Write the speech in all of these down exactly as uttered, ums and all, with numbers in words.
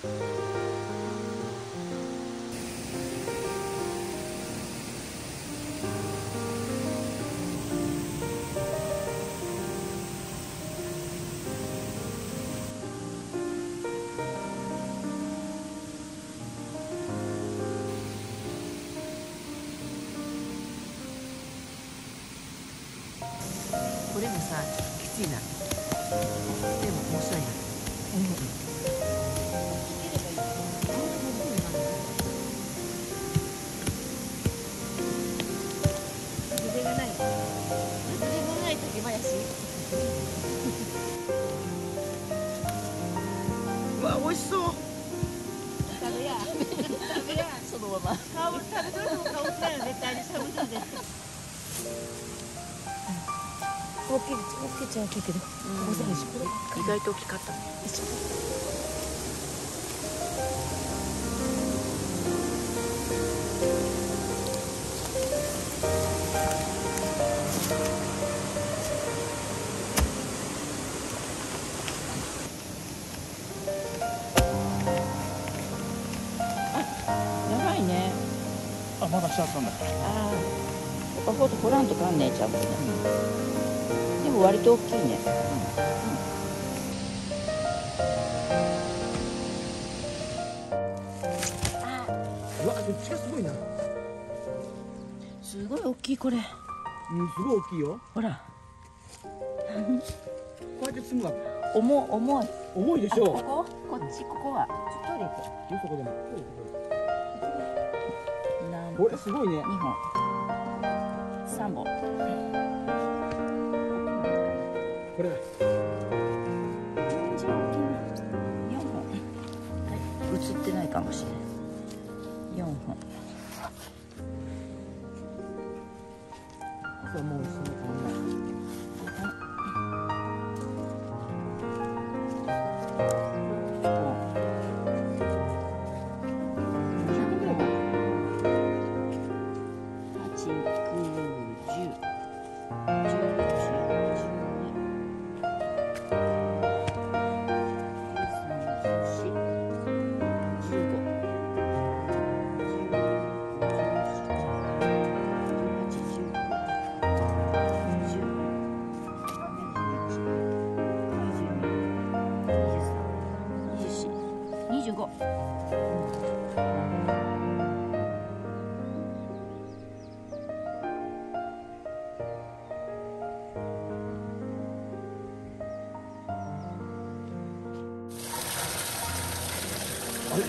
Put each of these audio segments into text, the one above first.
これもさ、きついな。でも面白いな。うん。 美味しそう。食べや、食べや、そのまま。香る食べとるも香るなよ、絶対に食べとるで。大きい、大きいっちゃ大きいけど、意外と大きかった。まだしちゃったんだ。ああ、こことこらんとかんねえちゃうもんね。うん、でも割と大きいね。うわ、こっちがすごいな。すごい大きいこれ。うん、すごい大きいよ。ほら。こうやって積むわ。重、重い。重いでしょう。ここ、こっち、ここは。トイレ行こう。よそこでも。トイレ行こう。 これすごいね。にほん、さんぼん。これ。よんほん。映ってないかもしれない。よんほん。そう、もうそのこんな。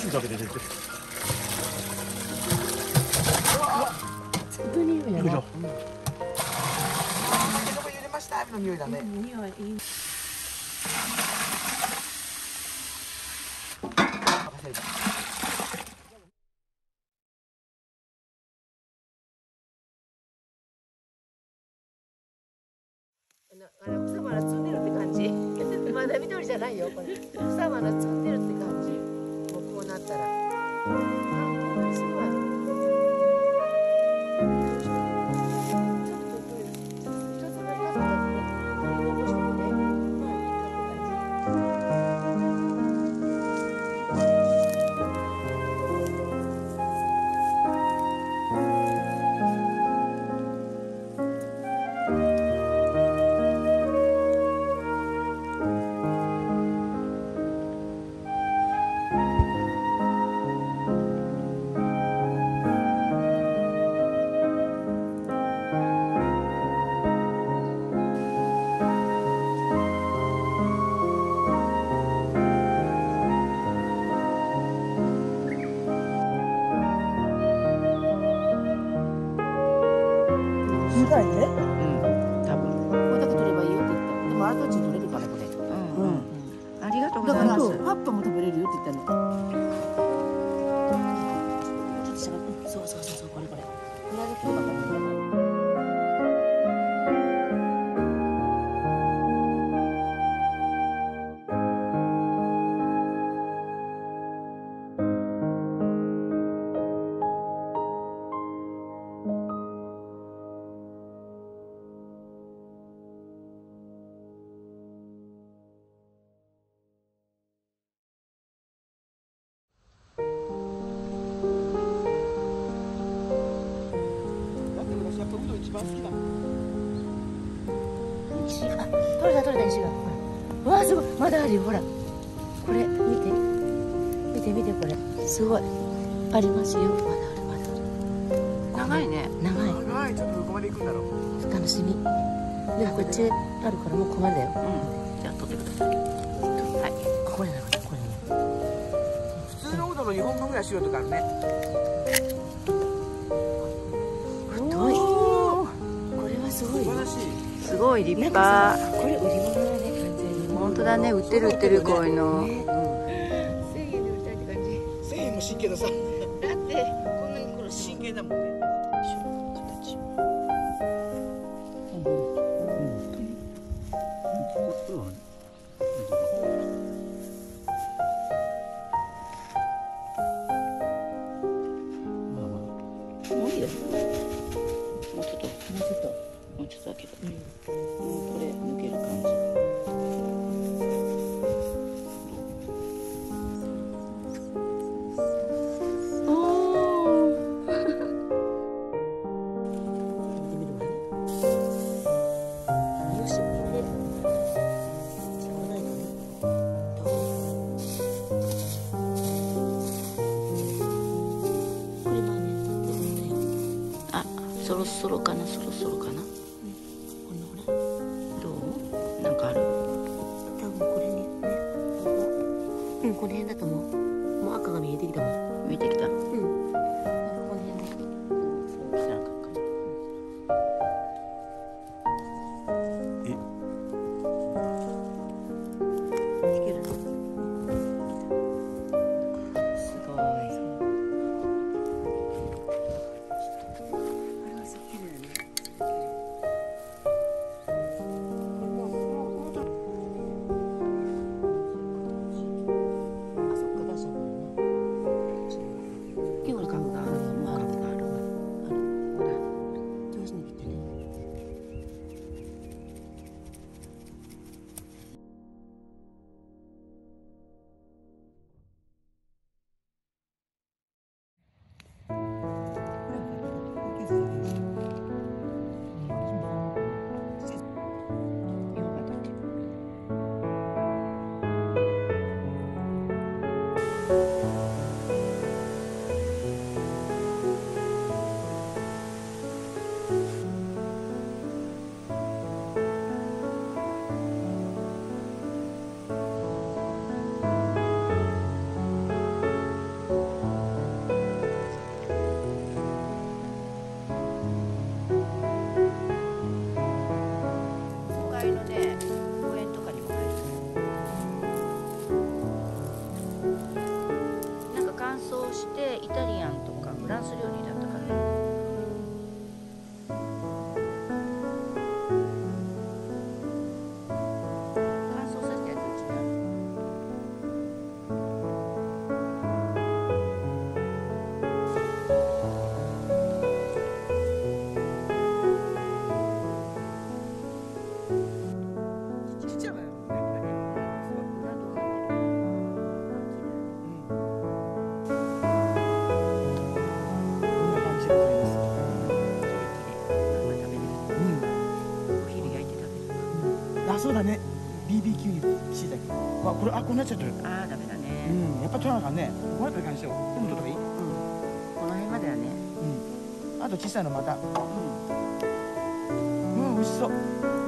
汁だけで出てる。本当にいい匂いだね。揺れましたの匂いだね。匂いいい。あれ草花摘んでるって感じ。まだ緑じゃないよこれ。草花摘んでるって感じ。 なったら、あ、すごい。うん、多分これだけ取ればいいよって言った。でも跡地取れるからこれ。うん、ありがとうございます。だから葉っぱも食べれるよって言ったの。そうそうそうそう、これこれ。これだけ取ればいいから。好きだよ。あ、取れた取れた石が。ほら。わあすごい、まだあるよほら。これ見て見て見てこれすごいありますよ。まだあるまだある。長いね。長い。長い。ちょっとどこまで行くんだろう。楽しみ。でもこっちあるからもう困るんだよ。うん。じゃあ取ってください。はい。ここになるこれね。普通のことのにほんぶんぐらい白いとかあるね。すごい立派。これ売り物だね完全に。本当だね、売ってる売ってるこういうの。せんえんで売りたいって感じ。せんえんも神経ださ。だってこんなにこれ神経だもんね。形。うんうん。こっちは。まあまあ。もういいです。もうちょっともうちょっと。もうちょっとだけど、うん、これ抜ける感じ。よし、これもね、あ、そろそろかな、そろそろかな。この辺だと思う。もう赤が見えてきたもん。見えてきた。うん。この辺だ。知らんかった。え？いける？すごい。あれはすっきりだね。そうだね、ビービーキュー にしいたけわ、これ、あ、こうなっちゃってる。ああ、ダメだね。うん、やっぱ取らなあかんね。こうやって感じよ。でも取ったらいい。うん。この辺までだね。うん。あと小さいのまた。うん。うん、美味しそう。